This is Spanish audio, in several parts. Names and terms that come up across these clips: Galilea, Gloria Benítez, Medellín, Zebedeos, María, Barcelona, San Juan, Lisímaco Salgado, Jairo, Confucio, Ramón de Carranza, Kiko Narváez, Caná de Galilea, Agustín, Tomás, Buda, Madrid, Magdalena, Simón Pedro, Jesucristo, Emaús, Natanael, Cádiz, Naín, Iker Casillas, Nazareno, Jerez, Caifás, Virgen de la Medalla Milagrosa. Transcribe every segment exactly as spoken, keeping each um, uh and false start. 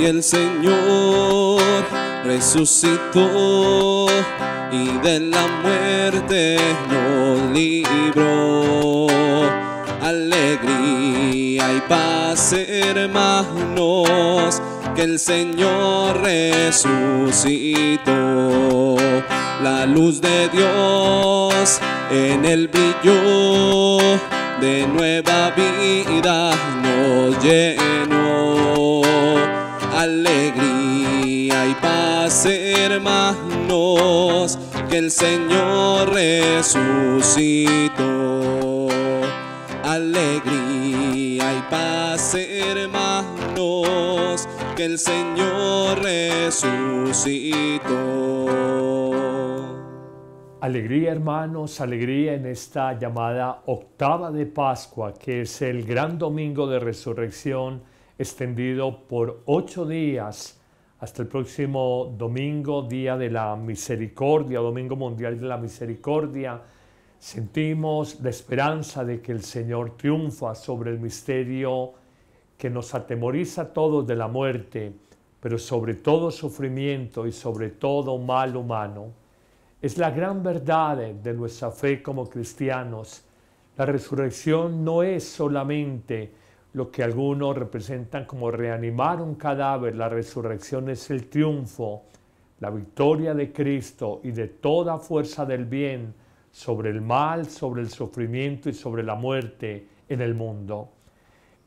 y el Señor resucitó y de la muerte nos libró. Alegría y paz, hermanos, que el Señor resucitó. La luz de Dios en el brillo, de nueva vida nos llenó. Alegría y paz, hermanos, que el Señor resucitó. Alegría y paz, hermanos, que el Señor resucitó. Alegría, hermanos, alegría en esta llamada octava de Pascua, que es el gran domingo de resurrección extendido por ocho días hasta el próximo domingo, Día de la Misericordia, Domingo Mundial de la Misericordia. Sentimos la esperanza de que el Señor triunfa sobre el misterio que nos atemoriza a todos de la muerte, pero sobre todo sufrimiento y sobre todo mal humano. Es la gran verdad de nuestra fe como cristianos. La resurrección no es solamente lo que algunos representan como reanimar un cadáver. La resurrección es el triunfo, la victoria de Cristo y de toda fuerza del bien sobre el mal, sobre el sufrimiento y sobre la muerte en el mundo.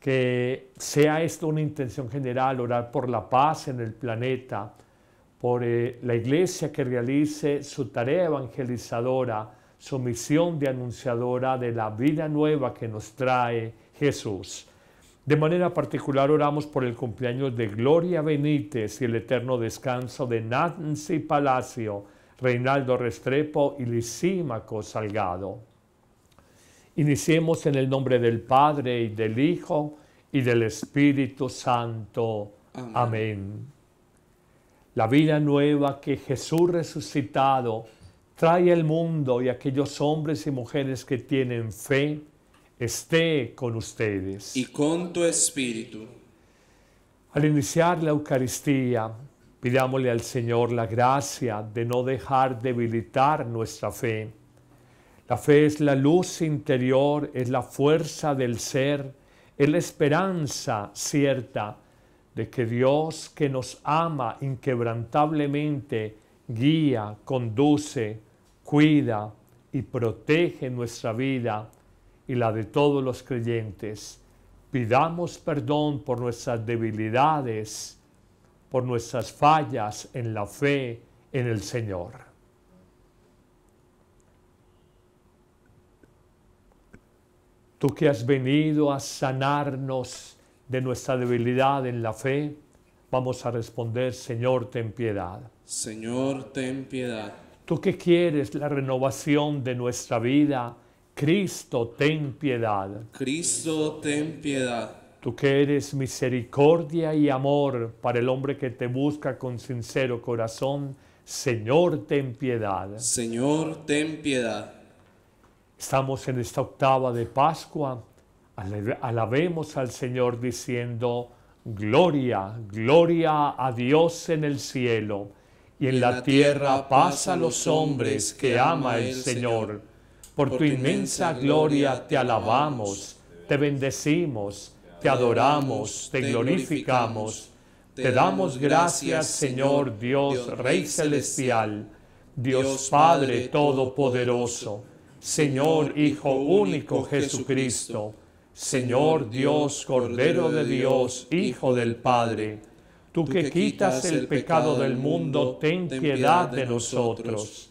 Que sea esto una intención general, orar por la paz en el planeta, por eh, la Iglesia que realice su tarea evangelizadora, su misión de anunciadora de la vida nueva que nos trae Jesús. De manera particular oramos por el cumpleaños de Gloria Benítez y el eterno descanso de Nancy Palacio, Reinaldo Restrepo y Lisímaco Salgado. Iniciemos en el nombre del Padre, y del Hijo, y del Espíritu Santo. Amén. Amén. La vida nueva que Jesús resucitado trae al mundo y aquellos hombres y mujeres que tienen fe, esté con ustedes. Y con tu espíritu. Al iniciar la Eucaristía, pidámosle al Señor la gracia de no dejar debilitar nuestra fe. La fe es la luz interior, es la fuerza del ser, es la esperanza cierta de que Dios, que nos ama inquebrantablemente, guía, conduce, cuida y protege nuestra vida y la de todos los creyentes. Pidamos perdón por nuestras debilidades, por nuestras fallas en la fe en el Señor. Tú que has venido a sanarnos de nuestra debilidad en la fe, vamos a responder: Señor, ten piedad. Señor, ten piedad. Tú que quieres la renovación de nuestra vida, Cristo, ten piedad. Cristo, ten piedad. Tú que eres misericordia y amor para el hombre que te busca con sincero corazón, Señor, ten piedad. Señor, ten piedad. Estamos en esta octava de Pascua. Alabemos al Señor diciendo: Gloria, gloria a Dios en el cielo, y en, en la, la tierra paz a los hombres que ama el Señor. Por, por tu inmensa gloria te alabamos, te bendecimos, te adoramos, te glorificamos. Te damos gracias, Señor Dios, Rey Celestial, Dios Padre Todopoderoso, Señor Hijo Único Jesucristo, Señor Dios, Cordero de Dios, Hijo del Padre, tú que quitas el pecado del mundo, ten piedad de nosotros.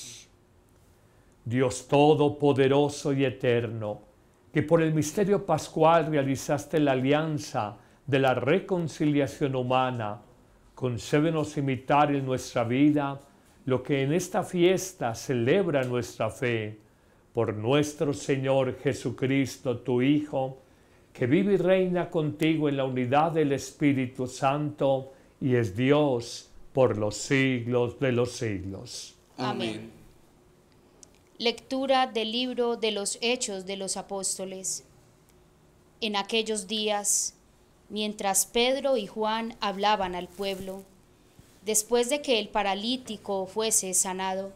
Dios Todopoderoso y Eterno, que por el misterio pascual realizaste la alianza de la reconciliación humana, Concédenos imitar en nuestra vida lo que en esta fiesta celebra nuestra fe, por nuestro Señor Jesucristo, tu Hijo, que vive y reina contigo en la unidad del Espíritu Santo y es Dios por los siglos de los siglos. Amén. Lectura del libro de los Hechos de los Apóstoles. En aquellos días, mientras Pedro y Juan hablaban al pueblo, después de que el paralítico fuese sanado,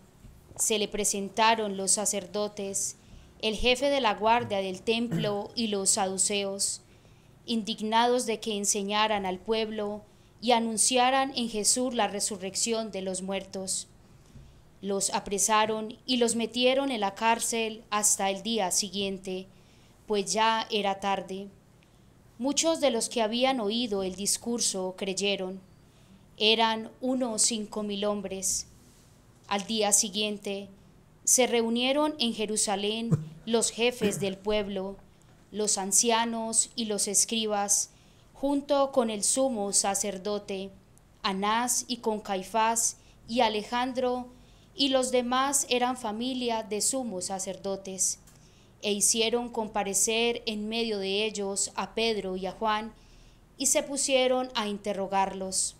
se le presentaron los sacerdotes, el jefe de la guardia del templo y los saduceos, indignados de que enseñaran al pueblo y anunciaran en Jesús la resurrección de los muertos. Los apresaron y los metieron en la cárcel hasta el día siguiente, pues ya era tarde. Muchos de los que habían oído el discurso creyeron. Eran unos cinco mil hombres. Al día siguiente se reunieron en Jerusalén los jefes del pueblo, los ancianos y los escribas, junto con el sumo sacerdote, Anás y con Caifás y Alejandro, y los demás eran familia de sumos sacerdotes, e hicieron comparecer en medio de ellos a Pedro y a Juan, y se pusieron a interrogarlos.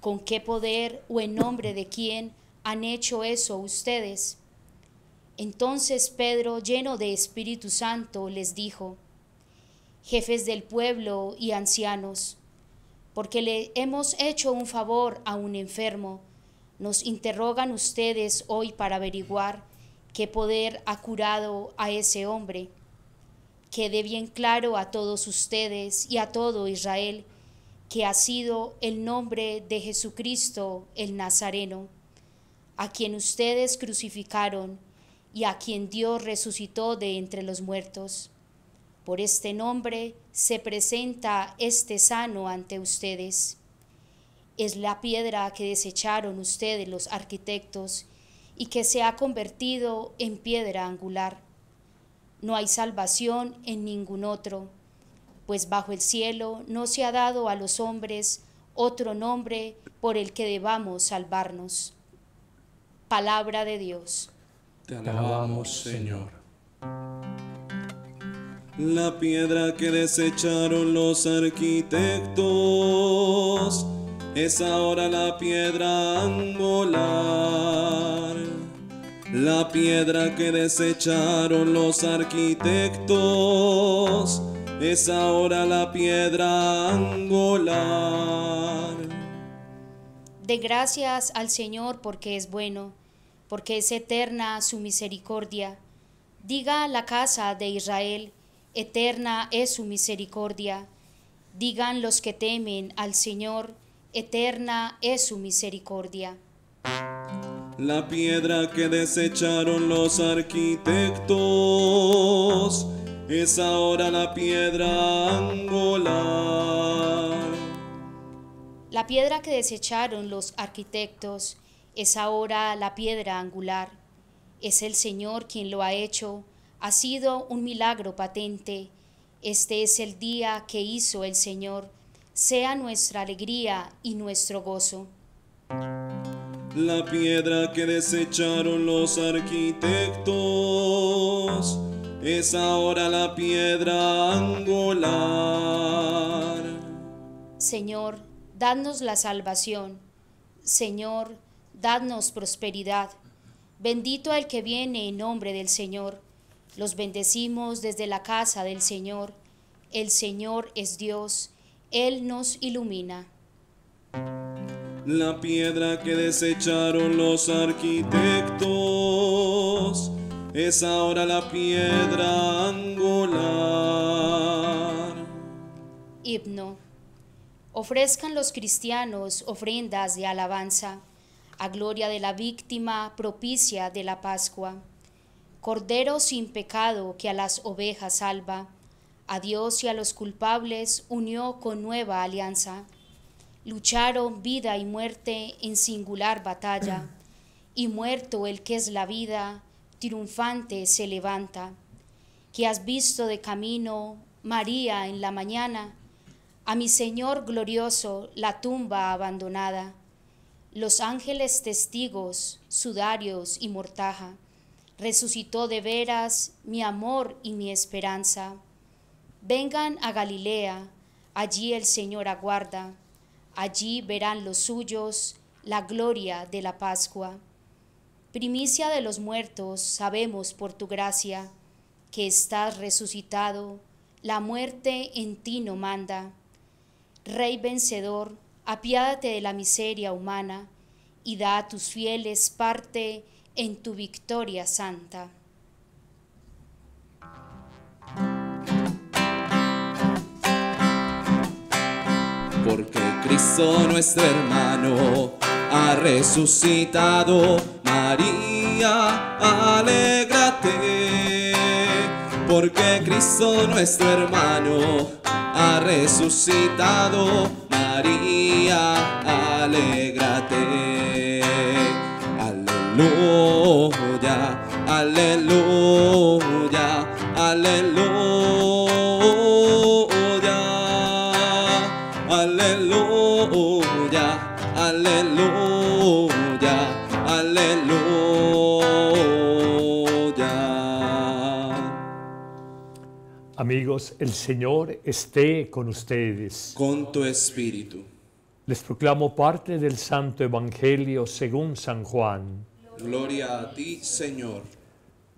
¿Con qué poder o en nombre de quién han hecho eso ustedes? Entonces Pedro, lleno de Espíritu Santo, les dijo: Jefes del pueblo y ancianos, porque le hemos hecho un favor a un enfermo, nos interrogan ustedes hoy para averiguar qué poder ha curado a ese hombre. Quede bien claro a todos ustedes y a todo Israel que ha sido el nombre de Jesucristo el Nazareno, a quien ustedes crucificaron y a quien Dios resucitó de entre los muertos. Por este nombre se presenta este sano ante ustedes. Es la piedra que desecharon ustedes los arquitectos y que se ha convertido en piedra angular. No hay salvación en ningún otro, pues bajo el cielo no se ha dado a los hombres otro nombre por el que debamos salvarnos. Palabra de Dios. Te alabamos, Señor. La piedra que desecharon los arquitectos es ahora la piedra angular. La piedra que desecharon los arquitectos es ahora la piedra angular. De gracias al Señor porque es bueno, porque es eterna su misericordia. Diga la casa de Israel: eterna es su misericordia. Digan los que temen al Señor: eterna es su misericordia. La piedra que desecharon los arquitectos es ahora la piedra angular. La piedra que desecharon los arquitectos es ahora la piedra angular. Es el Señor quien lo ha hecho. Ha sido un milagro patente. Este es el día que hizo el Señor. Sea nuestra alegría y nuestro gozo. La piedra que desecharon los arquitectos es ahora la piedra angular. Señor, dadnos la salvación. Señor, dadnos prosperidad. Bendito el que viene en nombre del Señor. Los bendecimos desde la casa del Señor. El Señor es Dios, Él nos ilumina. La piedra que desecharon los arquitectos es ahora la piedra angular. Himno. Ofrezcan los cristianos ofrendas de alabanza a gloria de la víctima propicia de la Pascua. Cordero sin pecado que a las ovejas salva, a Dios y a los culpables unió con nueva alianza. Lucharon vida y muerte en singular batalla, y muerto el que es la vida, triunfante se levanta. Que has visto de camino, María, en la mañana, a mi Señor glorioso, la tumba abandonada, los ángeles testigos, sudarios y mortaja, resucitó de veras mi amor y mi esperanza. Vengan a Galilea, allí el Señor aguarda, allí verán los suyos la gloria de la Pascua. Primicia de los muertos, sabemos por tu gracia, que estás resucitado, la muerte en ti no manda. Rey vencedor, apiádate de la miseria humana y da a tus fieles parte en tu victoria santa. Porque Cristo nuestro hermano ha resucitado, María, alégrate. Porque Cristo nuestro hermano ha resucitado, María, alégrate. Aleluya, aleluya, aleluya, aleluya, aleluya, aleluya. Amigos, el Señor esté con ustedes. Con tu espíritu. Les proclamo parte del Santo Evangelio según San Juan. Gloria a ti, Señor.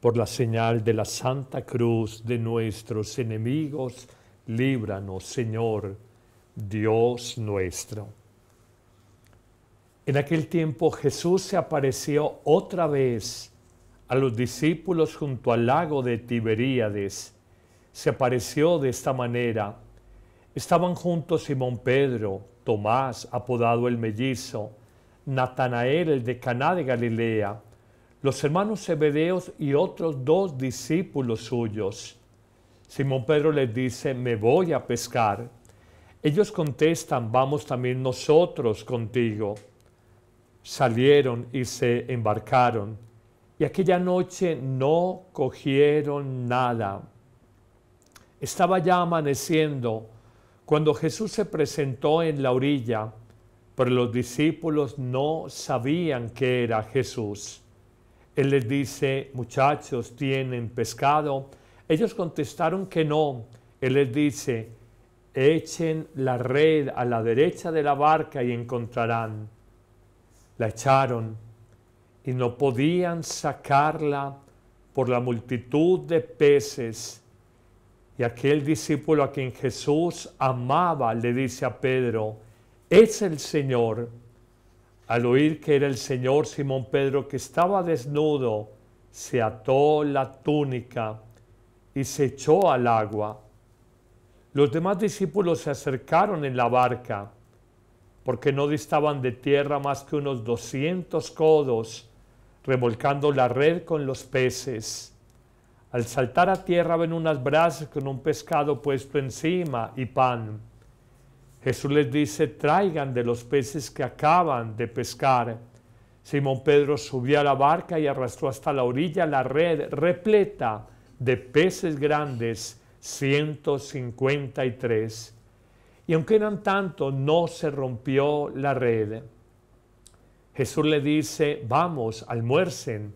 Por la señal de la Santa Cruz de nuestros enemigos, líbranos, Señor, Dios nuestro. En aquel tiempo Jesús se apareció otra vez a los discípulos junto al lago de Tiberíades. Se apareció de esta manera. Estaban juntos Simón Pedro, Tomás, apodado el mellizo, Natanael, el de Caná de Galilea, los hermanos Zebedeos y otros dos discípulos suyos. Simón Pedro les dice, me voy a pescar. Ellos contestan, vamos también nosotros contigo. Salieron y se embarcaron, y aquella noche no cogieron nada. Estaba ya amaneciendo cuando Jesús se presentó en la orilla, pero los discípulos no sabían que era Jesús. Él les dice, muchachos, ¿tienen pescado? Ellos contestaron que no. Él les dice, echen la red a la derecha de la barca y encontrarán. La echaron y no podían sacarla por la multitud de peces. Y aquel discípulo a quien Jesús amaba le dice a Pedro, es el Señor. Al oír que era el Señor, Simón Pedro, que estaba desnudo, se ató la túnica y se echó al agua. Los demás discípulos se acercaron en la barca, porque no distaban de tierra más que unos doscientos codos, remolcando la red con los peces. Al saltar a tierra ven unas brasas con un pescado puesto encima y pan. Jesús les dice, traigan de los peces que acaban de pescar. Simón Pedro subió a la barca y arrastró hasta la orilla la red repleta de peces grandes, ciento cincuenta y tres. Y aunque eran tantos, no se rompió la red. Jesús le dice, vamos, almuercen.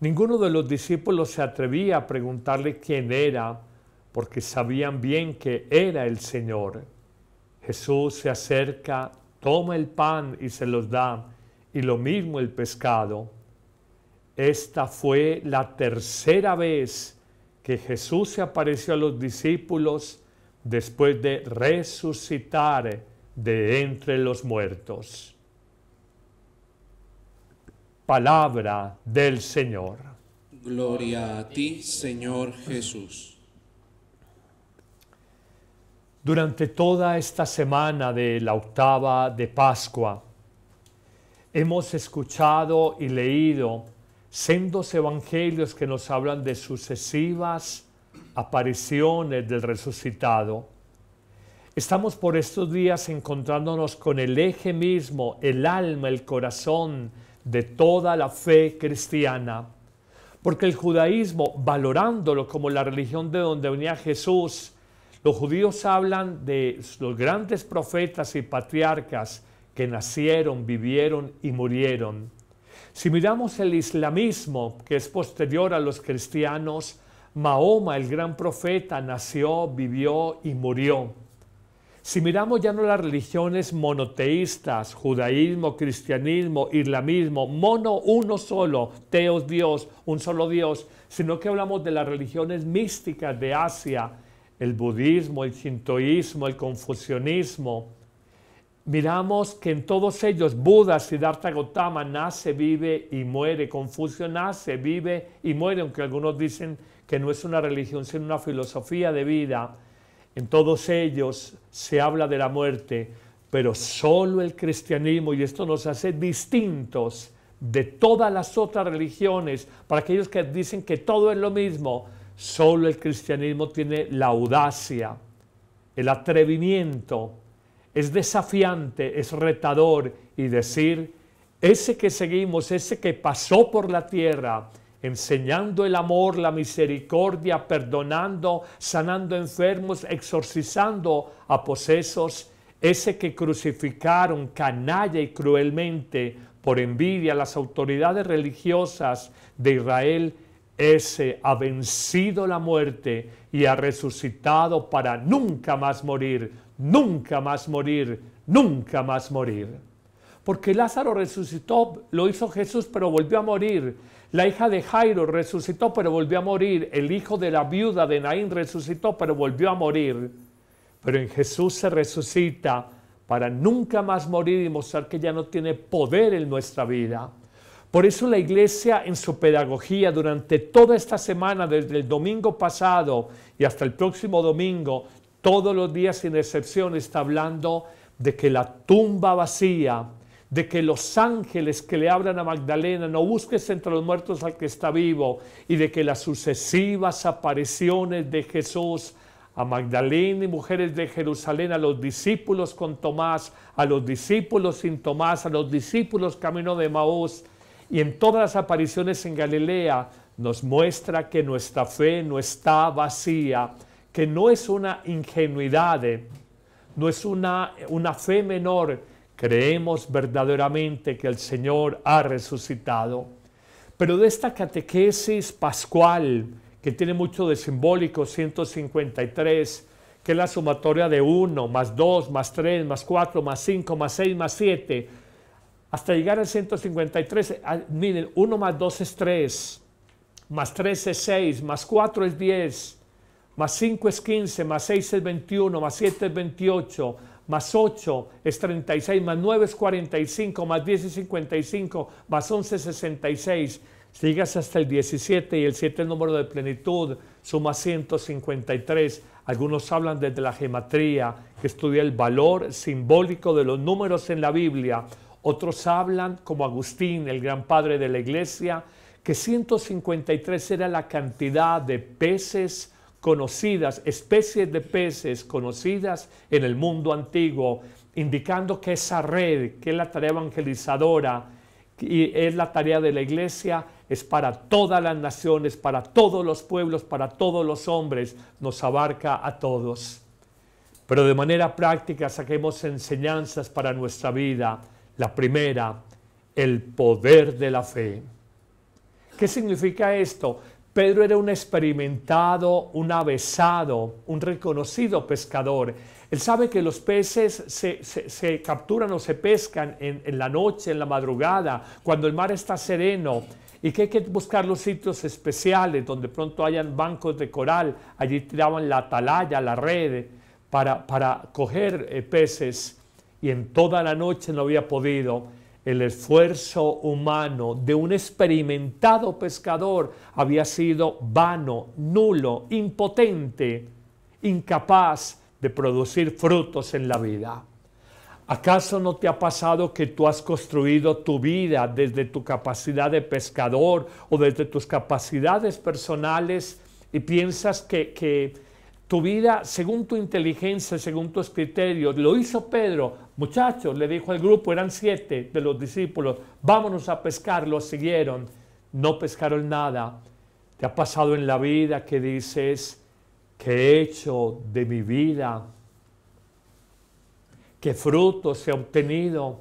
Ninguno de los discípulos se atrevía a preguntarle quién era, porque sabían bien que era el Señor. Jesús se acerca, toma el pan y se los da, y lo mismo el pescado. Esta fue la tercera vez que Jesús se apareció a los discípulos después de resucitar de entre los muertos. Palabra del Señor. Gloria a ti, Señor Jesús. Durante toda esta semana de la octava de Pascua, hemos escuchado y leído sendos evangelios que nos hablan de sucesivas apariciones del resucitado. Estamos por estos días encontrándonos con el eje mismo, el alma, el corazón de toda la fe cristiana, porque el judaísmo, valorándolo como la religión de donde venía Jesús, Los judíos hablan de los grandes profetas y patriarcas que nacieron, vivieron y murieron. Si miramos el islamismo, que es posterior a los cristianos, Mahoma, el gran profeta, nació, vivió y murió. Si miramos ya no las religiones monoteístas, judaísmo, cristianismo, islamismo, mono, uno solo, teos, Dios, un solo Dios, sino que hablamos de las religiones místicas de Asia, el budismo, el shintoísmo, el confucianismo, miramos que en todos ellos Buda, Siddhartha Gautama nace, vive y muere, Confucio nace, vive y muere, aunque algunos dicen que no es una religión sino una filosofía de vida. En todos ellos se habla de la muerte, pero solo el cristianismo, y esto nos hace distintos de todas las otras religiones, para aquellos que dicen que todo es lo mismo, solo el cristianismo tiene la audacia, el atrevimiento. Es desafiante, es retador y decir, ese que seguimos, ese que pasó por la tierra, enseñando el amor, la misericordia, perdonando, sanando enfermos, exorcizando a posesos, ese que crucificaron canalla y cruelmente por envidia a las autoridades religiosas de Israel, ese ha vencido la muerte y ha resucitado para nunca más morir. Nunca más morir, nunca más morir. Porque Lázaro resucitó, lo hizo Jesús, pero volvió a morir. La hija de Jairo resucitó, pero volvió a morir. El hijo de la viuda de Naín resucitó, pero volvió a morir. Pero en Jesús se resucita para nunca más morir y mostrar que ya no tiene poder en nuestra vida. Por eso la Iglesia en su pedagogía durante toda esta semana, desde el domingo pasado y hasta el próximo domingo, todos los días sin excepción está hablando de que la tumba vacía, de que los ángeles que le hablan a Magdalena, no busques entre los muertos al que está vivo, y de que las sucesivas apariciones de Jesús a Magdalena y mujeres de Jerusalén, a los discípulos con Tomás, a los discípulos sin Tomás, a los discípulos camino de Emaús, y en todas las apariciones en Galilea, nos muestra que nuestra fe no está vacía, que no es una ingenuidad, no es una, una fe menor. Creemos verdaderamente que el Señor ha resucitado. Pero de esta catequesis pascual, que tiene mucho de simbólico, ciento cincuenta y tres, que es la sumatoria de uno, más dos, más tres, más cuatro, más cinco, más seis, más siete, hasta llegar al ciento cincuenta y tres, miren, uno más dos es tres, más tres es seis, más cuatro es diez, más cinco es quince, más seis es veintiuno, más siete es veintiocho, más ocho es treinta y seis, más nueve es cuarenta y cinco, más diez es cincuenta y cinco, más once es sesenta y seis. Si llegas hasta el diecisiete y el siete es el número de plenitud, suma ciento cincuenta y tres. Algunos hablan desde la geometría, que estudia el valor simbólico de los números en la Biblia. Otros hablan, como Agustín, el gran padre de la Iglesia, que ciento cincuenta y tres era la cantidad de peces conocidas, especies de peces conocidas en el mundo antiguo, indicando que esa red, que es la tarea evangelizadora y es la tarea de la Iglesia, es para todas las naciones, para todos los pueblos, para todos los hombres, nos abarca a todos. Pero de manera práctica saquemos enseñanzas para nuestra vida. La primera, el poder de la fe. ¿Qué significa esto? Pedro era un experimentado, un avezado, un reconocido pescador. Él sabe que los peces se, se, se capturan o se pescan en, en la noche, en la madrugada, cuando el mar está sereno, y que hay que buscar los sitios especiales donde pronto hayan bancos de coral. Allí tiraban la atalaya, la red, para, para coger eh, peces, y en toda la noche no había podido. El esfuerzo humano de un experimentado pescador había sido vano, nulo, impotente, incapaz de producir frutos en la vida. ¿Acaso no te ha pasado que tú has construido tu vida desde tu capacidad de pescador o desde tus capacidades personales y piensas que, que tu vida, según tu inteligencia, según tus criterios? Lo hizo Pedro. Muchachos, le dijo al grupo, eran siete de los discípulos, vámonos a pescar, los siguieron, no pescaron nada. ¿Te ha pasado en la vida que dices, ¿Qué he hecho de mi vida? ¿Qué frutos he obtenido?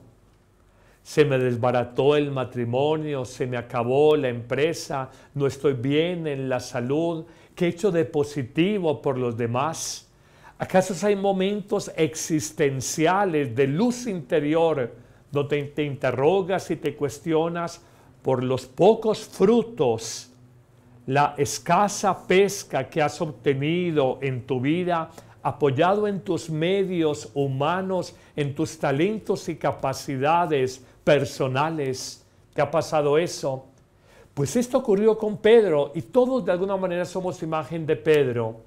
Se me desbarató el matrimonio, se me acabó la empresa, no estoy bien en la salud. ¿Qué he hecho de positivo por los demás? ¿Acaso hay momentos existenciales de luz interior donde te interrogas y te cuestionas por los pocos frutos, la escasa pesca que has obtenido en tu vida, apoyado en tus medios humanos, en tus talentos y capacidades personales? ¿Te ha pasado eso? Pues esto ocurrió con Pedro y todos de alguna manera somos imagen de Pedro.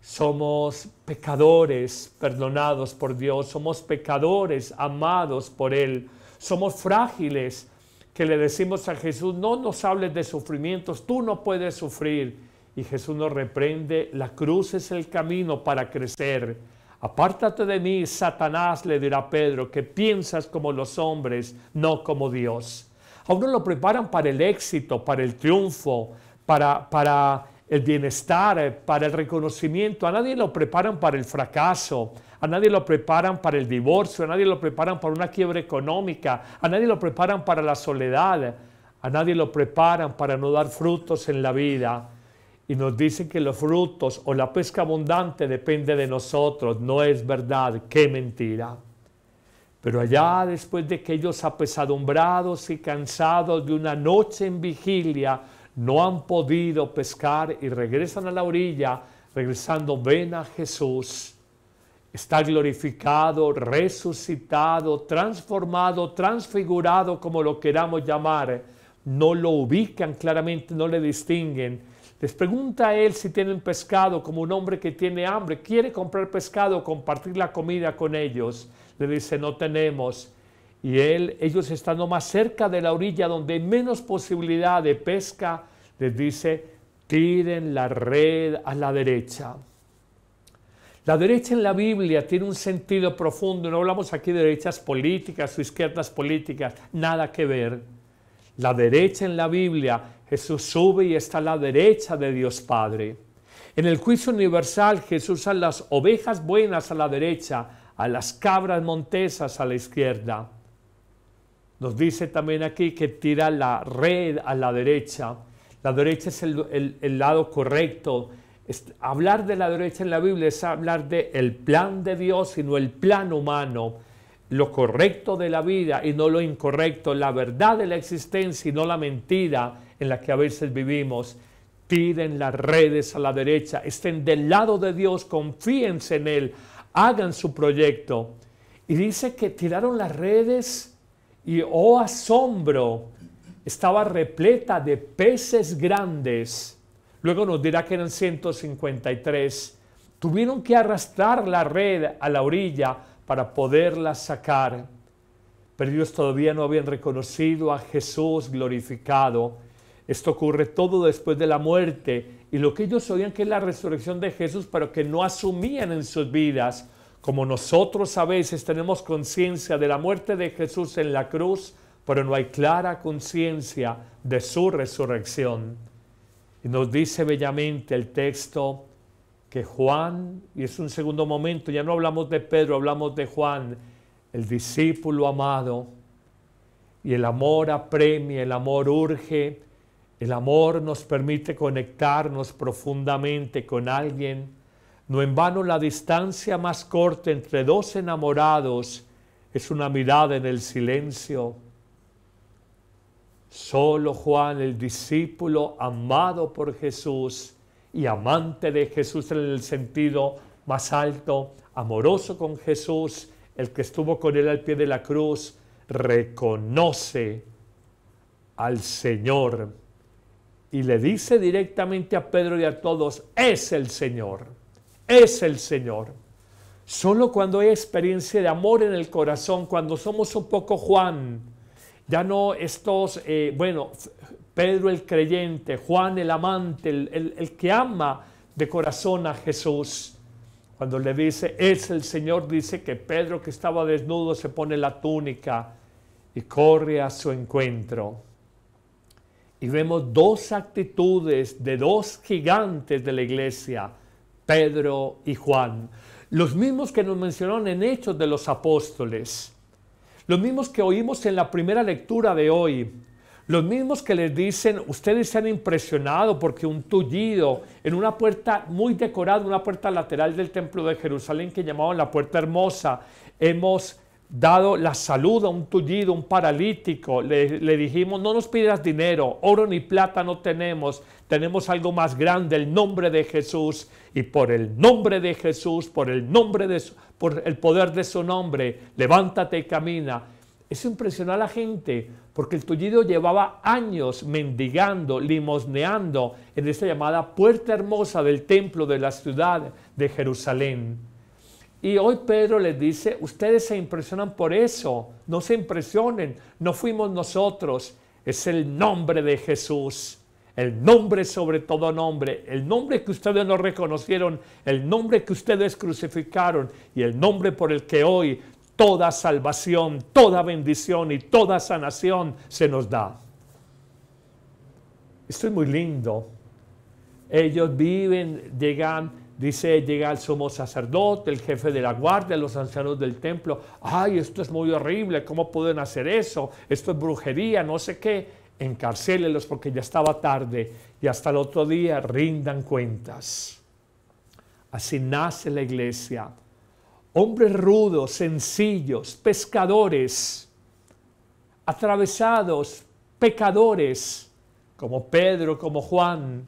Somos pecadores perdonados por Dios, somos pecadores amados por Él, somos frágiles que le decimos a Jesús, no nos hables de sufrimientos, tú no puedes sufrir. Y Jesús nos reprende, la cruz es el camino para crecer. Apártate de mí, Satanás, le dirá a Pedro, que piensas como los hombres, no como Dios. A uno lo preparan para el éxito, para el triunfo, para... para el bienestar, para el reconocimiento. A nadie lo preparan para el fracaso, a nadie lo preparan para el divorcio, a nadie lo preparan para una quiebra económica, a nadie lo preparan para la soledad, a nadie lo preparan para no dar frutos en la vida. Y nos dicen que los frutos o la pesca abundante depende de nosotros. No es verdad, qué mentira. Pero allá, después de que ellos apesadumbrados y cansados de una noche en vigilia, no han podido pescar y regresan a la orilla, regresando, ven a Jesús. Está glorificado, resucitado, transformado, transfigurado, como lo queramos llamar. No lo ubican claramente, no le distinguen. Les pregunta a él si tienen pescado, como un hombre que tiene hambre, quiere comprar pescado, compartir la comida con ellos. Le dice, no tenemos. Y él, ellos estando más cerca de la orilla, donde hay menos posibilidad de pesca, les dice, tiren la red a la derecha. La derecha en la Biblia tiene un sentido profundo. No hablamos aquí de derechas políticas o izquierdas políticas, nada que ver. La derecha en la Biblia, Jesús sube y está a la derecha de Dios Padre. En el juicio universal, Jesús a las ovejas buenas a la derecha, a las cabras montesas a la izquierda. Nos dice también aquí que tira la red a la derecha. La derecha es el, el, el lado correcto. Es, hablar de la derecha en la Biblia es hablar del plan de Dios y no el plan humano. Lo correcto de la vida y no lo incorrecto. La verdad de la existencia y no la mentira en la que a veces vivimos. Tiren las redes a la derecha. Estén del lado de Dios. Confíense en Él. Hagan su proyecto. Y dice que tiraron las redes. Y, oh asombro, estaba repleta de peces grandes. Luego nos dirá que eran ciento cincuenta y tres. Tuvieron que arrastrar la red a la orilla para poderla sacar. Pero ellos todavía no habían reconocido a Jesús glorificado. Esto ocurre todo después de la muerte. Y lo que ellos oían que es la resurrección de Jesús, pero que no asumían en sus vidas. Como nosotros a veces tenemos conciencia de la muerte de Jesús en la cruz, pero no hay clara conciencia de su resurrección. Y nos dice bellamente el texto que Juan, y es un segundo momento, ya no hablamos de Pedro, hablamos de Juan, el discípulo amado, y el amor apremia, el amor urge, el amor nos permite conectarnos profundamente con alguien. No en vano la distancia más corta entre dos enamorados es una mirada en el silencio. Solo Juan, el discípulo amado por Jesús y amante de Jesús en el sentido más alto, amoroso con Jesús, el que estuvo con él al pie de la cruz, reconoce al Señor y le dice directamente a Pedro y a todos, es el Señor. Es el Señor. Solo cuando hay experiencia de amor en el corazón, cuando somos un poco Juan, ya no estos, eh, bueno, Pedro el creyente, Juan el amante, el, el, el que ama de corazón a Jesús. Cuando le dice, es el Señor, dice que Pedro que estaba desnudo se pone la túnica y corre a su encuentro. Y vemos dos actitudes de dos gigantes de la iglesia. Pedro y Juan, los mismos que nos mencionaron en Hechos de los Apóstoles, los mismos que oímos en la primera lectura de hoy, los mismos que les dicen, ustedes se han impresionado porque un tullido en una puerta muy decorada, una puerta lateral del templo de Jerusalén que llamaban la Puerta Hermosa, hemos dado la salud a un tullido, un paralítico, le, le dijimos, no nos pidas dinero, oro ni plata no tenemos, tenemos algo más grande, el nombre de Jesús, y por el nombre de Jesús, por el nombre de su, por el poder de su nombre, levántate y camina. Eso impresionó a la gente, porque el tullido llevaba años mendigando, limosneando en esta llamada Puerta Hermosa del templo de la ciudad de Jerusalén. Y hoy Pedro les dice, ustedes se impresionan por eso, no se impresionen, no fuimos nosotros, es el nombre de Jesús, el nombre sobre todo nombre, el nombre que ustedes no reconocieron, el nombre que ustedes crucificaron y el nombre por el que hoy toda salvación, toda bendición y toda sanación se nos da. Esto es muy lindo. Ellos viven, llegan... Dice, llega el sumo sacerdote, el jefe de la guardia, los ancianos del templo. ¡Ay, esto es muy horrible! ¿Cómo pueden hacer eso? Esto es brujería, no sé qué. Encarcélenlos porque ya estaba tarde y hasta el otro día rindan cuentas. Así nace la iglesia. Hombres rudos, sencillos, pescadores, atravesados, pecadores, como Pedro, como Juan.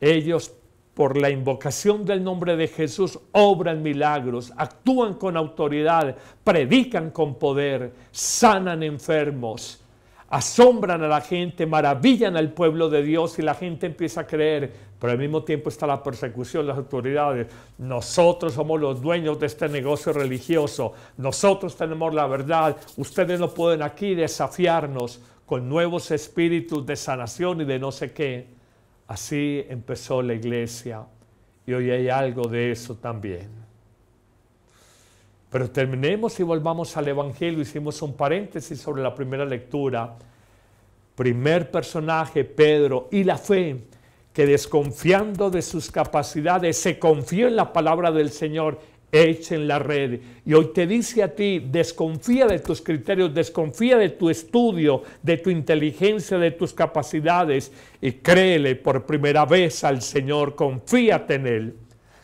Ellos por la invocación del nombre de Jesús, obran milagros, actúan con autoridad, predican con poder, sanan enfermos, asombran a la gente, maravillan al pueblo de Dios y la gente empieza a creer, pero al mismo tiempo está la persecución, las autoridades. Nosotros somos los dueños de este negocio religioso, nosotros tenemos la verdad, ustedes no pueden aquí desafiarnos con nuevos espíritus de sanación y de no sé qué. Así empezó la iglesia y hoy hay algo de eso también. Pero terminemos y volvamos al Evangelio. Hicimos un paréntesis sobre la primera lectura. Primer personaje, Pedro, y la fe, que desconfiando de sus capacidades, se confió en la palabra del Señor, echen la red. Y hoy te dice a ti, desconfía de tus criterios, desconfía de tu estudio, de tu inteligencia, de tus capacidades y créele por primera vez al Señor, confíate en Él.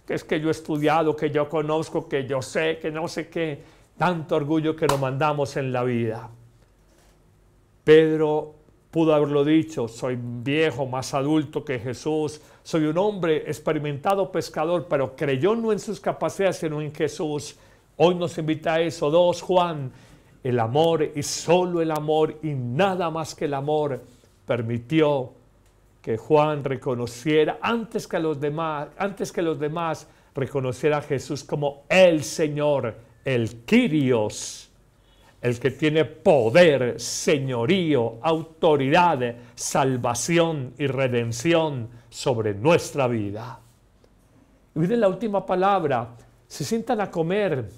Que es que yo he estudiado, que yo conozco, que yo sé, que no sé qué, tanto orgullo que nos mandamos en la vida. Pedro pudo haberlo dicho, soy viejo, más adulto que Jesús, soy un hombre experimentado pescador, pero creyó no en sus capacidades, sino en Jesús. Hoy nos invita a eso. Dos, Juan, el amor y solo el amor y nada más que el amor permitió que Juan reconociera, antes que los demás, antes que los demás reconociera a Jesús como el Señor, el Kyrios, el que tiene poder, señorío, autoridad, salvación y redención sobre nuestra vida. Y miren la última palabra, se sientan a comer,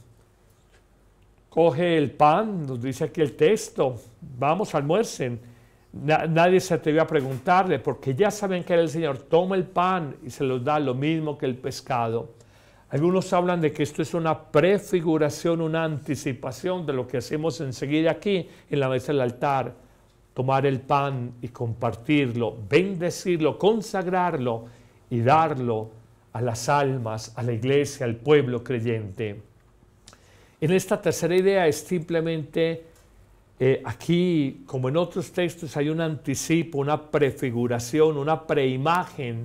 coge el pan, nos dice aquí el texto, vamos, almuercen. Na, nadie se atrevió a preguntarle porque ya saben que era el Señor, toma el pan y se los da, lo mismo que el pescado. Algunos hablan de que esto es una prefiguración, una anticipación de lo que hacemos enseguida aquí en la mesa del altar. Tomar el pan y compartirlo, bendecirlo, consagrarlo y darlo a las almas, a la iglesia, al pueblo creyente. En esta tercera idea es simplemente, eh, aquí como en otros textos hay un anticipo, una prefiguración, una preimagen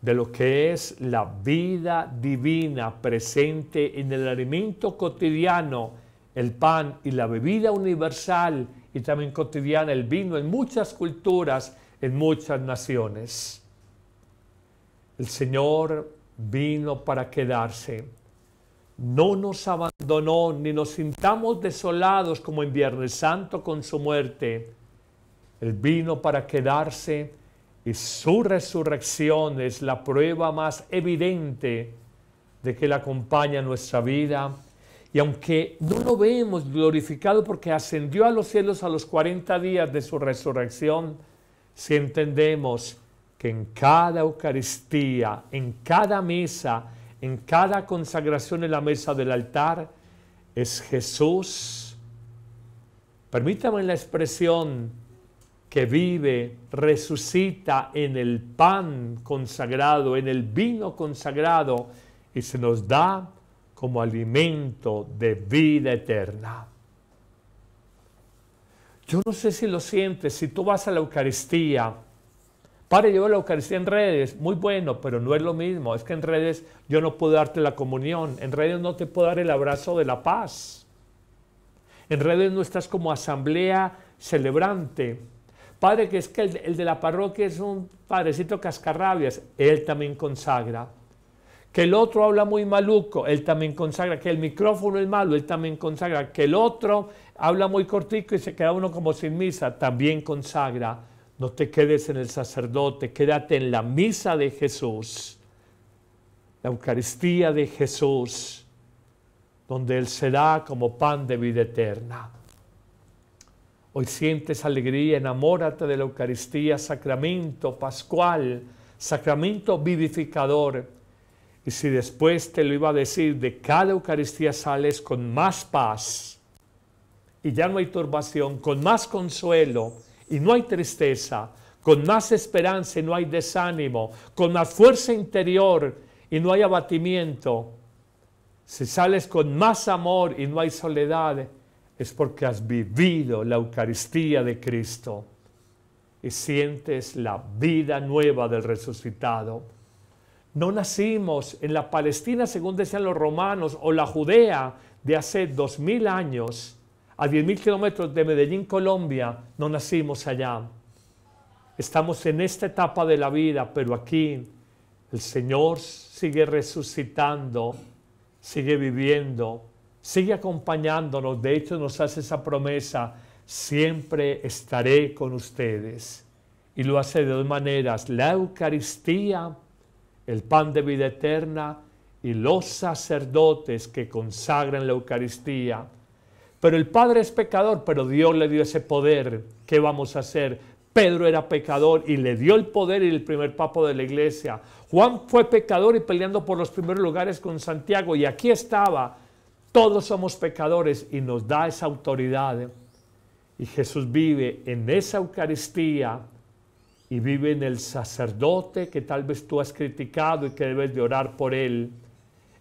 de lo que es la vida divina presente en el alimento cotidiano, el pan y la bebida universal y también cotidiana, el vino, en muchas culturas, en muchas naciones. El Señor vino para quedarse. No nos abandonó ni nos sintamos desolados como en Viernes Santo con su muerte. Él vino para quedarse. Y su resurrección es la prueba más evidente de que Él acompaña nuestra vida. Y aunque no lo vemos glorificado porque ascendió a los cielos a los cuarenta días de su resurrección, sí entendemos que en cada Eucaristía, en cada mesa, en cada consagración en la mesa del altar, es Jesús, permítame la expresión, que vive, resucita en el pan consagrado, en el vino consagrado, y se nos da como alimento de vida eterna. Yo no sé si lo sientes, si tú vas a la Eucaristía, para llevar la Eucaristía en redes, muy bueno, pero no es lo mismo. Es que en redes yo no puedo darte la comunión, en redes no te puedo dar el abrazo de la paz. En redes no estás como asamblea celebrante. Padre, que es que el, el de la parroquia es un padrecito cascarrabias, él también consagra. Que el otro habla muy maluco, él también consagra. Que el micrófono es malo, él también consagra. Que el otro habla muy cortico y se queda uno como sin misa, también consagra. No te quedes en el sacerdote, quédate en la misa de Jesús, la Eucaristía de Jesús, donde Él será como pan de vida eterna. Hoy sientes alegría, enamórate de la Eucaristía, sacramento pascual, sacramento vivificador. Y si después te lo iba a decir, de cada Eucaristía sales con más paz, y ya no hay turbación, con más consuelo, y no hay tristeza, con más esperanza y no hay desánimo, con más fuerza interior y no hay abatimiento. Si sales con más amor y no hay soledad, es porque has vivido la Eucaristía de Cristo y sientes la vida nueva del resucitado. No nacimos en la Palestina, según decían los romanos, o la Judea de hace dos mil años, a diez mil kilómetros de Medellín, Colombia, no nacimos allá. Estamos en esta etapa de la vida, pero aquí el Señor sigue resucitando, sigue viviendo, sigue acompañándonos. De hecho, nos hace esa promesa, siempre estaré con ustedes. Y lo hace de dos maneras, la Eucaristía, el pan de vida eterna, y los sacerdotes que consagran la Eucaristía. Pero el padre es pecador, pero Dios le dio ese poder. ¿Qué vamos a hacer? Pedro era pecador y le dio el poder y el primer papa de la iglesia. Juan fue pecador y peleando por los primeros lugares con Santiago. Y aquí estaba, todos somos pecadores y nos da esa autoridad. Y Jesús vive en esa Eucaristía y vive en el sacerdote que tal vez tú has criticado y que debes de orar por él.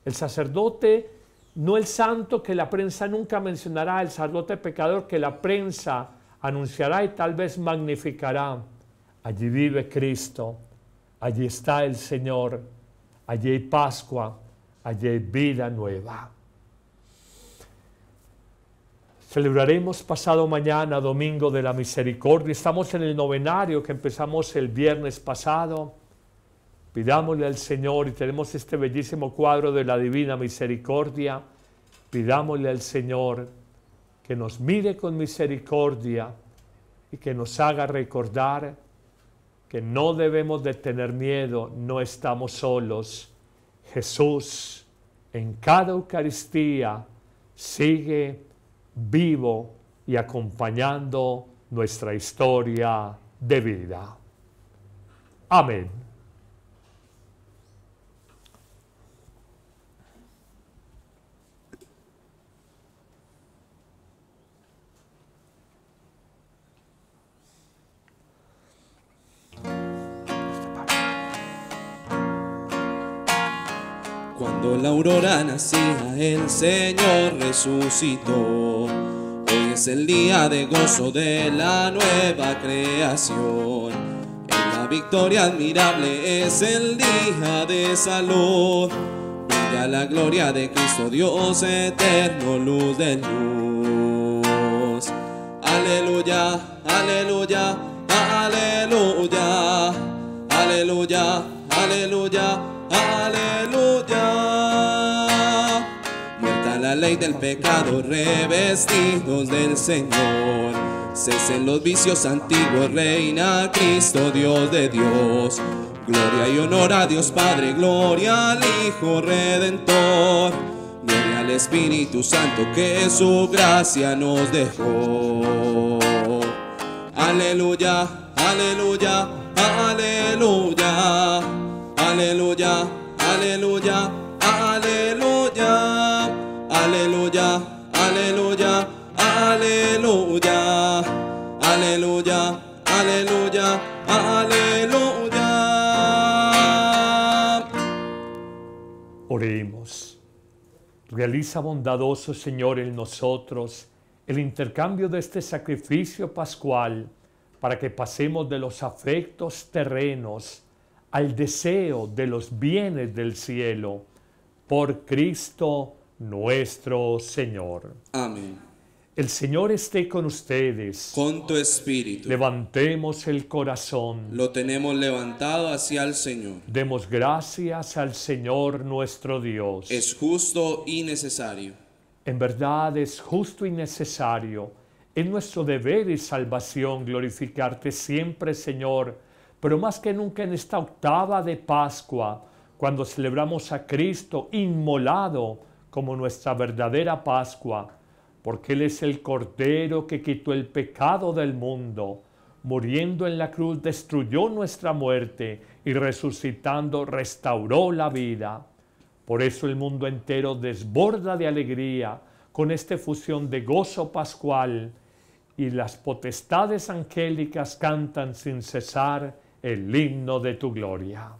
El sacerdote, no el santo que la prensa nunca mencionará, el sacerdote pecador que la prensa anunciará y tal vez magnificará. Allí vive Cristo, allí está el Señor, allí hay Pascua, allí hay vida nueva. Celebraremos pasado mañana, Domingo de la Misericordia. Estamos en el novenario que empezamos el viernes pasado. Pidámosle al Señor, y tenemos este bellísimo cuadro de la Divina Misericordia, pidámosle al Señor que nos mire con misericordia y que nos haga recordar que no debemos de tener miedo, no estamos solos. Jesús en cada Eucaristía sigue vivo y acompañando nuestra historia de vida. Amén. Cuando la aurora nacía, el Señor resucitó. Hoy es el día de gozo de la nueva creación. En la victoria admirable es el día de salud. Brilla la gloria de Cristo, Dios eterno, luz de luz. Aleluya, aleluya, aleluya, aleluya, aleluya. Aleluya. Muerta la ley del pecado, revestidos del Señor. Cesen los vicios antiguos, reina Cristo, Dios de Dios. Gloria y honor a Dios Padre, gloria al Hijo Redentor. Gloria al Espíritu Santo que su gracia nos dejó. Aleluya, aleluya, aleluya, aleluya, aleluya, aleluya, aleluya, aleluya, aleluya, aleluya, aleluya, aleluya. Oremos. Realiza bondadoso, Señor, en nosotros el intercambio de este sacrificio pascual para que pasemos de los afectos terrenos al deseo de los bienes del cielo. Por Cristo nuestro Señor. Amén. El Señor esté con ustedes. Con tu espíritu. Levantemos el corazón. Lo tenemos levantado hacia el Señor. Demos gracias al Señor nuestro Dios. Es justo y necesario. En verdad es justo y necesario. Es nuestro deber y salvación glorificarte siempre, Señor, pero más que nunca en esta octava de Pascua, cuando celebramos a Cristo inmolado como nuestra verdadera Pascua, porque Él es el Cordero que quitó el pecado del mundo, muriendo en la cruz destruyó nuestra muerte y resucitando restauró la vida. Por eso el mundo entero desborda de alegría con esta efusión de gozo pascual y las potestades angélicas cantan sin cesar el himno de tu gloria.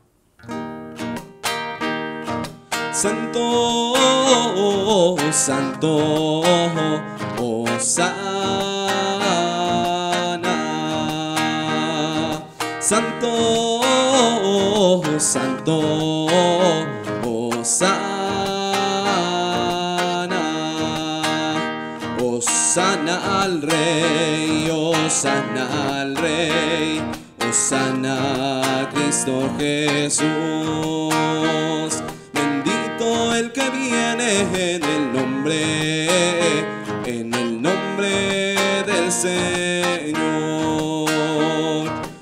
Santo, oh, oh, santo, oh, Hosanna. Santo, oh, oh, santo, oh, Hosanna. Hosanna al Rey, Hosanna al Rey, Hosanna a Cristo Jesús. El que viene en el nombre, en el nombre del Señor.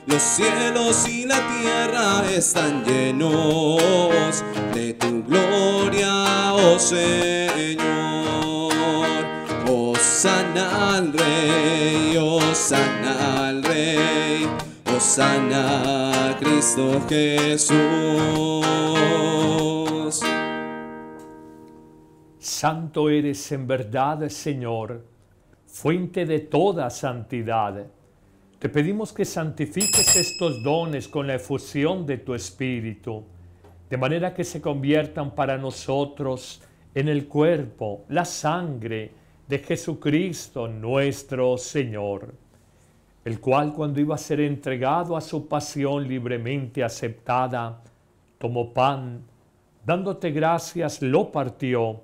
Los cielos y la tierra están llenos de tu gloria, oh Señor. Hosanna al Rey, Hosanna al Rey, Hosanna a Cristo Jesús. Santo eres en verdad, Señor, fuente de toda santidad. Te pedimos que santifiques estos dones con la efusión de tu Espíritu, de manera que se conviertan para nosotros en el cuerpo, la sangre de Jesucristo nuestro Señor, el cual cuando iba a ser entregado a su pasión libremente aceptada, tomó pan, dándote gracias lo partió,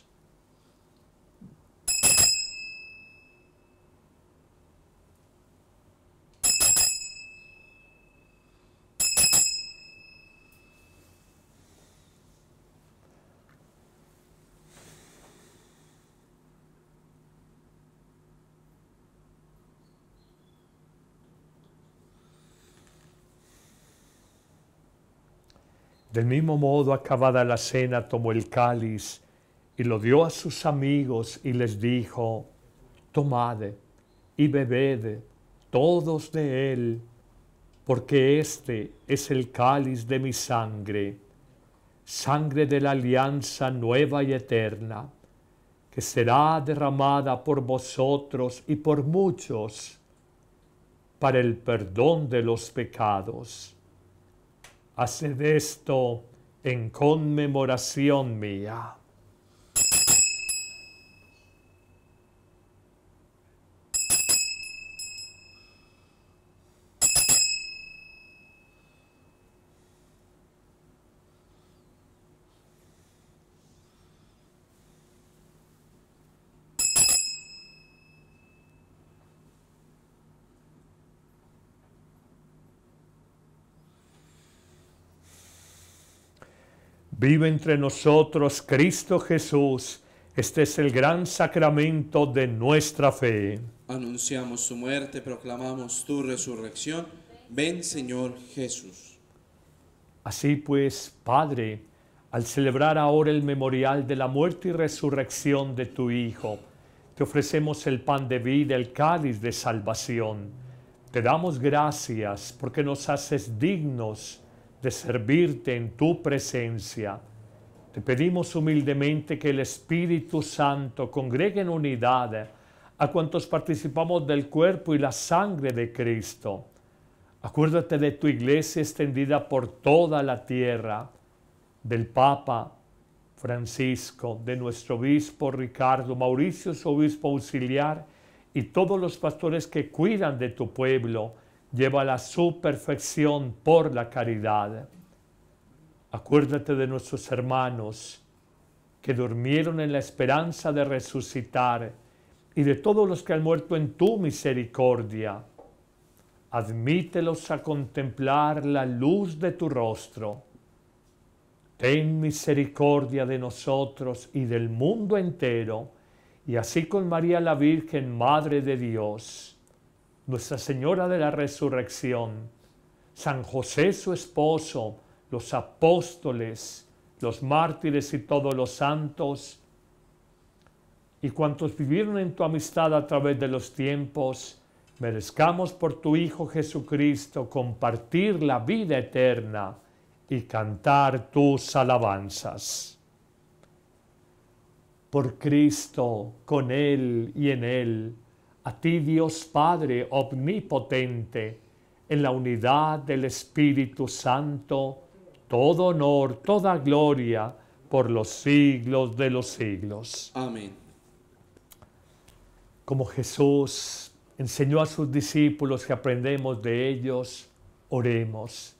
Del mismo modo, acabada la cena, tomó el cáliz y lo dio a sus amigos y les dijo, tomad y bebed todos de él, porque este es el cáliz de mi sangre, sangre de la alianza nueva y eterna, que será derramada por vosotros y por muchos para el perdón de los pecados. Haced esto en conmemoración mía. Vive entre nosotros Cristo Jesús. Este es el gran sacramento de nuestra fe. Anunciamos su muerte, proclamamos tu resurrección. Ven, Señor Jesús. Así pues, Padre, al celebrar ahora el memorial de la muerte y resurrección de tu Hijo, te ofrecemos el pan de vida, el cáliz de salvación. Te damos gracias porque nos haces dignos de servirte en tu presencia. Te pedimos humildemente que el Espíritu Santo congregue en unidad a cuantos participamos del cuerpo y la sangre de Cristo. Acuérdate de tu Iglesia extendida por toda la tierra, del Papa Francisco, de nuestro obispo Ricardo Mauricio, su obispo auxiliar, y todos los pastores que cuidan de tu pueblo. Llévala a su perfección por la caridad. Acuérdate de nuestros hermanos que durmieron en la esperanza de resucitar y de todos los que han muerto en tu misericordia. Admítelos a contemplar la luz de tu rostro. Ten misericordia de nosotros y del mundo entero, y así con María la Virgen, Madre de Dios, Nuestra Señora de la Resurrección, San José su esposo, los apóstoles, los mártires y todos los santos, y cuantos vivieron en tu amistad a través de los tiempos, merezcamos por tu Hijo Jesucristo compartir la vida eterna y cantar tus alabanzas. Por Cristo, con Él y en Él, a ti Dios Padre omnipotente, en la unidad del Espíritu Santo, todo honor, toda gloria, por los siglos de los siglos. Amén. Como Jesús enseñó a sus discípulos que aprendemos de ellos, oremos.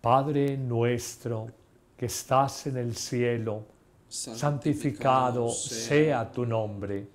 Padre nuestro que estás en el cielo, santificado sea tu nombre.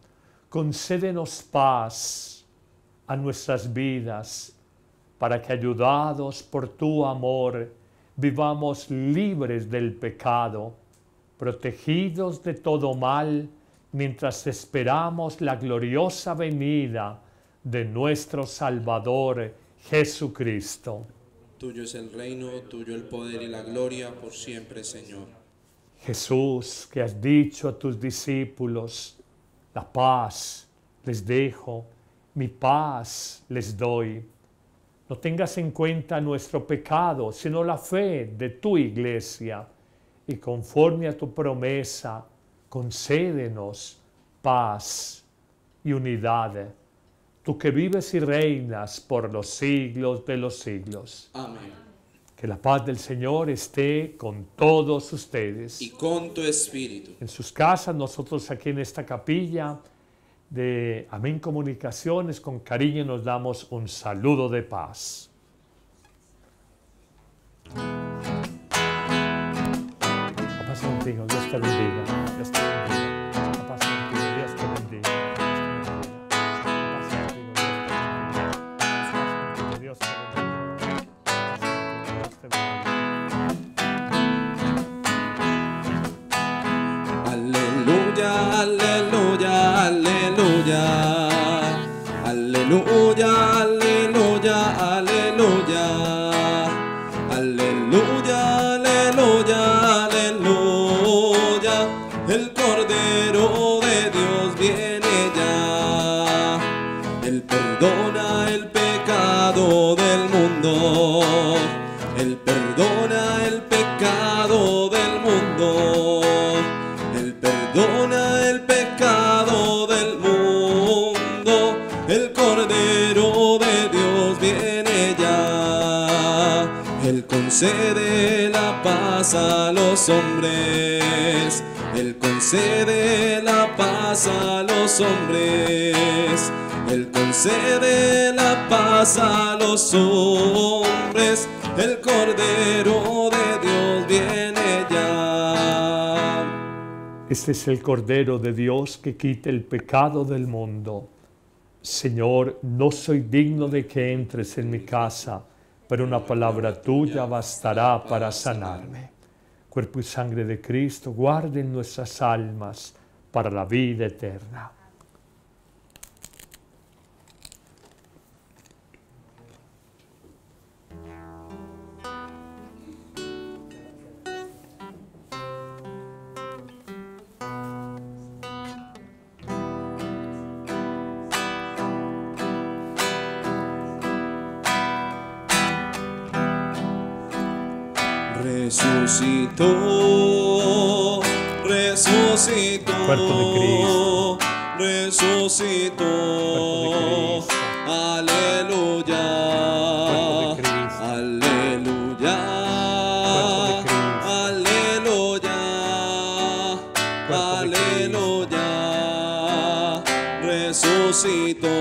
Concédenos paz a nuestras vidas, para que, ayudados por tu amor, vivamos libres del pecado, protegidos de todo mal, mientras esperamos la gloriosa venida de nuestro Salvador Jesucristo. Tuyo es el reino, tuyo el poder y la gloria por siempre, Señor. Jesús, que has dicho a tus discípulos, la paz les dejo, mi paz les doy. No tengas en cuenta nuestro pecado, sino la fe de tu Iglesia, y conforme a tu promesa, concédenos paz y unidad, tú que vives y reinas por los siglos de los siglos. Amén. Que la paz del Señor esté con todos ustedes. Y con tu espíritu. En sus casas, nosotros aquí en esta capilla de Amén Comunicaciones, con cariño nos damos un saludo de paz. La paz contigo, Dios te bendiga. Dios te bendiga. La paz contigo, Dios te bendiga. La paz contigo, Dios te bendiga. La paz contigo, Dios te bendiga. Aleluya, aleluya, aleluya. Aleluya, aleluya, aleluya, aleluya, aleluya, aleluya, el Cordero de Dios viene ya, Él perdona el pecado del mundo, Él perdona el pecado del mundo, Él perdona el pecado del mundo. El Cordero de Dios viene ya, Él concede la paz a los hombres, Él concede la paz a los hombres, Él concede la paz a los hombres, el Cordero de Dios viene ya. Este es el Cordero de Dios que quita el pecado del mundo. Señor, no soy digno de que entres en mi casa, pero una palabra tuya bastará para sanarme. Cuerpo y sangre de Cristo, guarden nuestras almas para la vida eterna. Resucitó, resucitó, cuerpo de Cristo, resucitó, cuerpo de Cristo, aleluya, cuerpo de Cristo, aleluya, cuerpo de Cristo, aleluya, cuerpo de Cristo, aleluya, resucitó.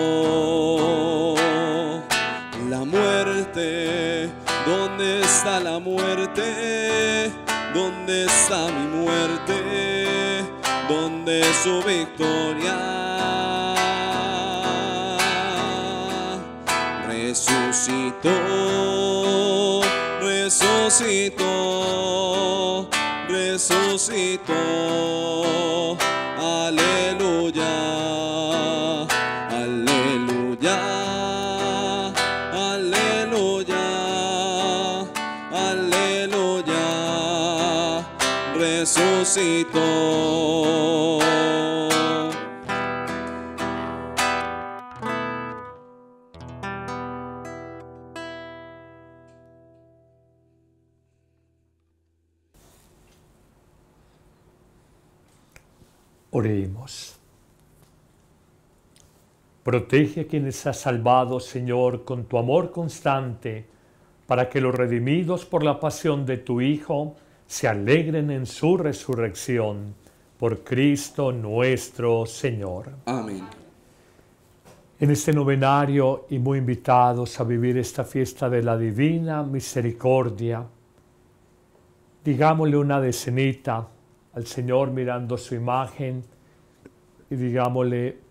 La muerte, ¿dónde está la muerte? ¿Dónde está mi muerte? ¿Dónde es su victoria? Resucitó, resucitó, resucitó, aleluya, aleluya. Resucitó. Oremos. Protege a quienes has salvado, Señor, con tu amor constante, para que los redimidos por la pasión de tu Hijo se alegren en su resurrección, por Cristo nuestro Señor. Amén. En este novenario y muy invitados a vivir esta fiesta de la Divina Misericordia, digámosle una decenita al Señor mirando su imagen y digámosle: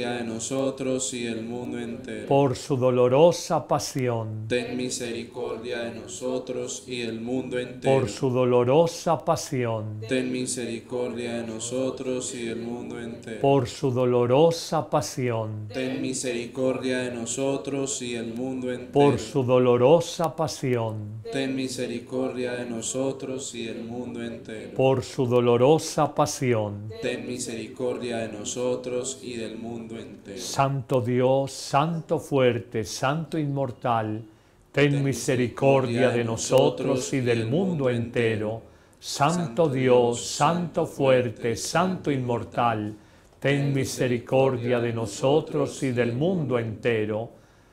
de nosotros y el mundo entero. Por su dolorosa pasión, ten misericordia de nosotros y el mundo entero. Por su dolorosa pasión, ten misericordia de nosotros y el mundo entero. Por su dolorosa pasión, ten misericordia de nosotros y el mundo entero. Por su dolorosa pasión, ten misericordia de nosotros y el mundo entero. Por su dolorosa pasión, ten misericordia de nosotros y del mundo entero. Santo Dios, Santo fuerte, Santo inmortal, ten misericordia de nosotros y del mundo entero. Santo Dios, Santo fuerte, Santo inmortal, ten misericordia de nosotros y del mundo entero.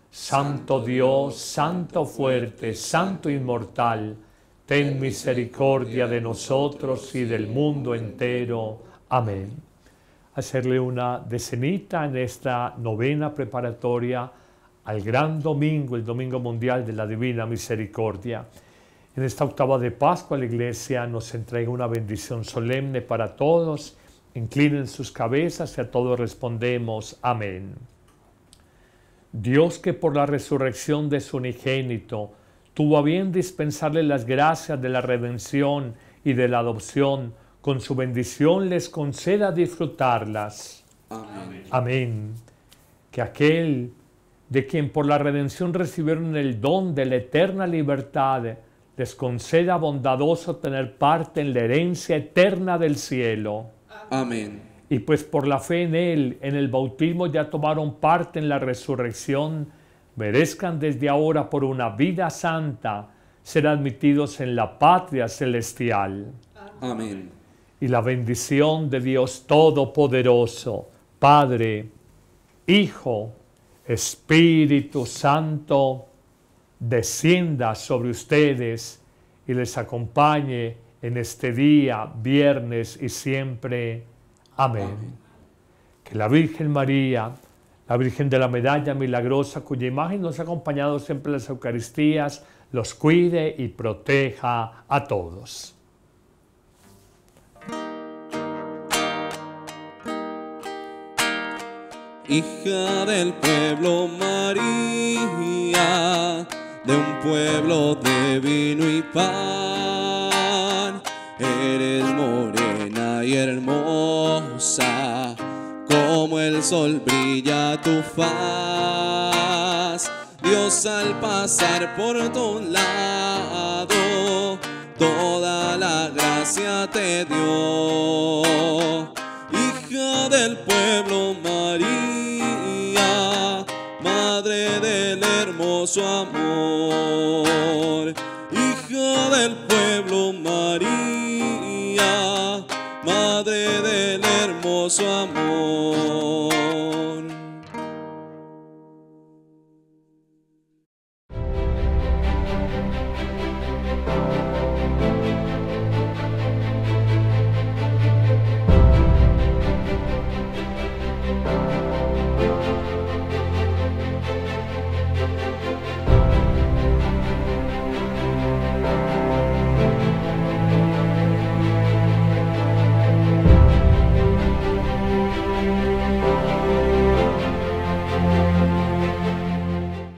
Santo Dios, Santo fuerte, Santo inmortal, ten misericordia de nosotros y del mundo entero. Amén. Hacerle una decenita en esta novena preparatoria al gran domingo, el Domingo Mundial de la Divina Misericordia. En esta octava de Pascua la Iglesia nos entrega una bendición solemne para todos. Inclinen sus cabezas y a todos respondemos: amén. Dios, que por la resurrección de su unigénito tuvo a bien dispensarle las gracias de la redención y de la adopción, con su bendición les conceda disfrutarlas. Amén. Amén. Que aquel de quien por la redención recibieron el don de la eterna libertad, les conceda bondadoso tener parte en la herencia eterna del cielo. Amén. y pues por la fe en Él, en el bautismo ya tomaron parte en la resurrección, merezcan desde ahora por una vida santa ser admitidos en la patria celestial. Amén. Y la bendición de Dios Todopoderoso, Padre, Hijo, Espíritu Santo, descienda sobre ustedes y les acompañe en este día, viernes y siempre. Amén. Amén. Que la Virgen María, la Virgen de la Medalla Milagrosa, cuya imagen nos ha acompañado siempre en las Eucaristías, los cuide y proteja a todos. Hija del pueblo María, de un pueblo de vino y pan, eres morena y hermosa, como el sol brilla tu faz. Dios al pasar por tu lado, toda la gracia te dio. Hija del pueblo María, madre del hermoso amor. Hija del pueblo María, madre del hermoso amor.